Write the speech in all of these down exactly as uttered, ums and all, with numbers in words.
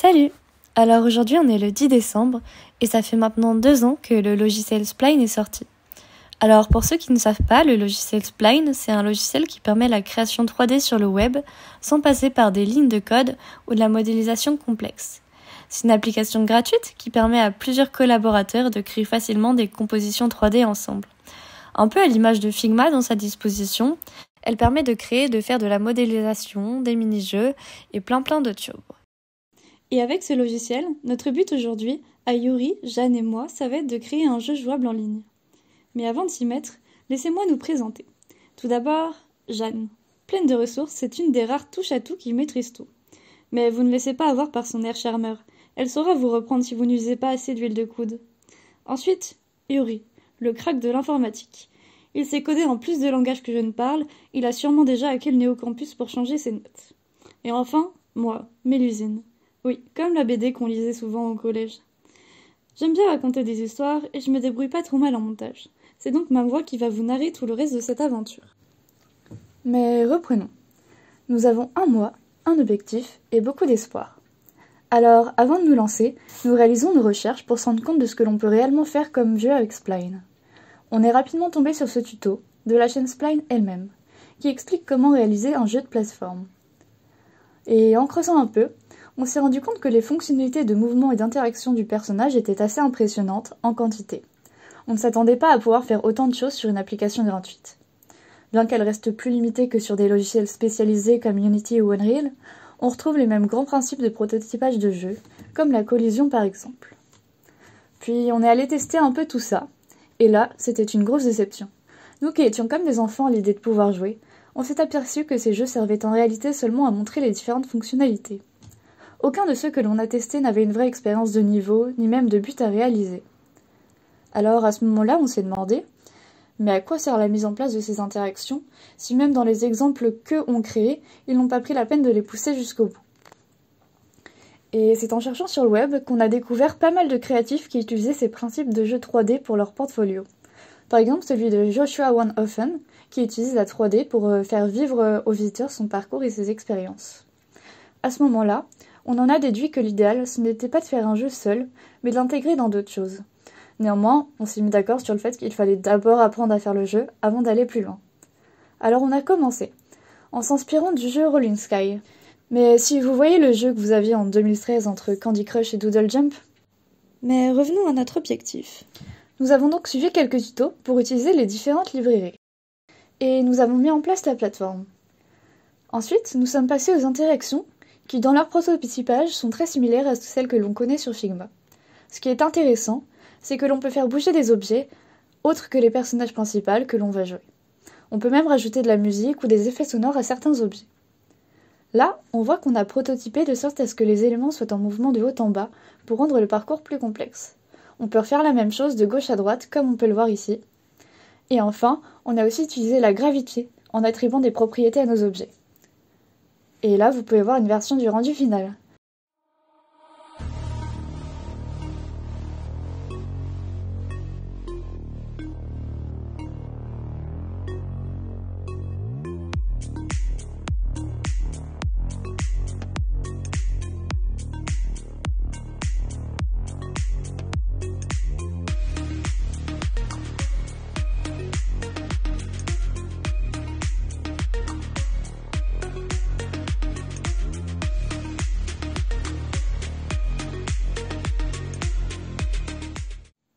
Salut! Alors aujourd'hui on est le dix décembre et ça fait maintenant deux ans que le logiciel Spline est sorti. Alors pour ceux qui ne savent pas, le logiciel Spline c'est un logiciel qui permet la création trois D sur le web sans passer par des lignes de code ou de la modélisation complexe. C'est une application gratuite qui permet à plusieurs collaborateurs de créer facilement des compositions trois D ensemble. Un peu à l'image de Figma dans sa disposition, elle permet de créer, de faire de la modélisation, des mini-jeux et plein plein d'autres choses. Et avec ce logiciel, notre but aujourd'hui, à Yuri, Jeanne et moi, ça va être de créer un jeu jouable en ligne. Mais avant de s'y mettre, laissez-moi nous présenter. Tout d'abord, Jeanne. Pleine de ressources, c'est une des rares touches à tout qui maîtrise tout. Mais vous ne laissez pas avoir par son air charmeur. Elle saura vous reprendre si vous n'usez pas assez d'huile de coude. Ensuite, Yuri, le crack de l'informatique. Il sait coder en plus de langages que je ne parle, il a sûrement déjà hacké le néocampus pour changer ses notes. Et enfin, moi, Mélusine. Oui, comme la B D qu'on lisait souvent au collège. J'aime bien raconter des histoires et je me débrouille pas trop mal en montage. C'est donc ma voix qui va vous narrer tout le reste de cette aventure. Mais reprenons. Nous avons un mois, un objectif et beaucoup d'espoir. Alors, avant de nous lancer, nous réalisons nos recherches pour se rendre compte de ce que l'on peut réellement faire comme jeu avec Spline. On est rapidement tombé sur ce tuto de la chaîne Spline elle-même, qui explique comment réaliser un jeu de plateforme. Et en creusant un peu, on s'est rendu compte que les fonctionnalités de mouvement et d'interaction du personnage étaient assez impressionnantes en quantité. On ne s'attendait pas à pouvoir faire autant de choses sur une application gratuite. Bien qu'elle reste plus limitée que sur des logiciels spécialisés comme Unity ou Unreal, on retrouve les mêmes grands principes de prototypage de jeux, comme la collision par exemple. Puis on est allé tester un peu tout ça, et là, c'était une grosse déception. Nous qui étions comme des enfants à l'idée de pouvoir jouer, on s'est aperçu que ces jeux servaient en réalité seulement à montrer les différentes fonctionnalités. Aucun de ceux que l'on a testés n'avait une vraie expérience de niveau, ni même de but à réaliser. Alors à ce moment-là, on s'est demandé, mais à quoi sert la mise en place de ces interactions, si même dans les exemples qu'eux ont créés, ils n'ont pas pris la peine de les pousser jusqu'au bout. Et c'est en cherchant sur le web qu'on a découvert pas mal de créatifs qui utilisaient ces principes de jeu trois D pour leur portfolio. Par exemple celui de Joshua Wanhofen, qui utilise la trois D pour faire vivre aux visiteurs son parcours et ses expériences. À ce moment-là, on en a déduit que l'idéal, ce n'était pas de faire un jeu seul, mais de l'intégrer dans d'autres choses. Néanmoins, on s'est mis d'accord sur le fait qu'il fallait d'abord apprendre à faire le jeu avant d'aller plus loin. Alors on a commencé, en s'inspirant du jeu Rolling Sky. Mais si vous voyez le jeu que vous aviez en deux mille treize entre Candy Crush et Doodle Jump. Mais revenons à notre objectif. Nous avons donc suivi quelques tutos pour utiliser les différentes librairies. Et nous avons mis en place la plateforme. Ensuite, nous sommes passés aux interactions, qui dans leur prototypage sont très similaires à celles que l'on connaît sur Figma. Ce qui est intéressant, c'est que l'on peut faire bouger des objets autres que les personnages principaux que l'on va jouer. On peut même rajouter de la musique ou des effets sonores à certains objets. Là, on voit qu'on a prototypé de sorte à ce que les éléments soient en mouvement de haut en bas pour rendre le parcours plus complexe. On peut refaire la même chose de gauche à droite comme on peut le voir ici. Et enfin, on a aussi utilisé la gravité en attribuant des propriétés à nos objets. Et là, vous pouvez voir une version du rendu final.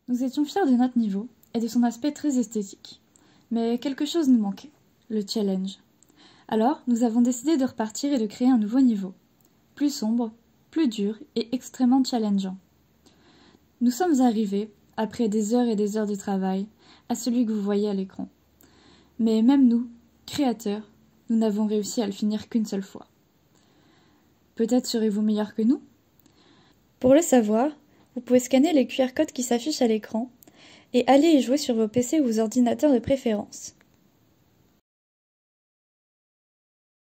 Nous étions fiers de notre niveau et de son aspect très esthétique. Mais quelque chose nous manquait, le challenge. Alors, nous avons décidé de repartir et de créer un nouveau niveau. Plus sombre, plus dur et extrêmement challengeant. Nous sommes arrivés, après des heures et des heures de travail, à celui que vous voyez à l'écran. Mais même nous, créateurs, nous n'avons réussi à le finir qu'une seule fois. Peut-être serez-vous meilleurs que nous? Pour le savoir, vous pouvez scanner les Q R codes qui s'affichent à l'écran et aller y jouer sur vos P C ou vos ordinateurs de préférence.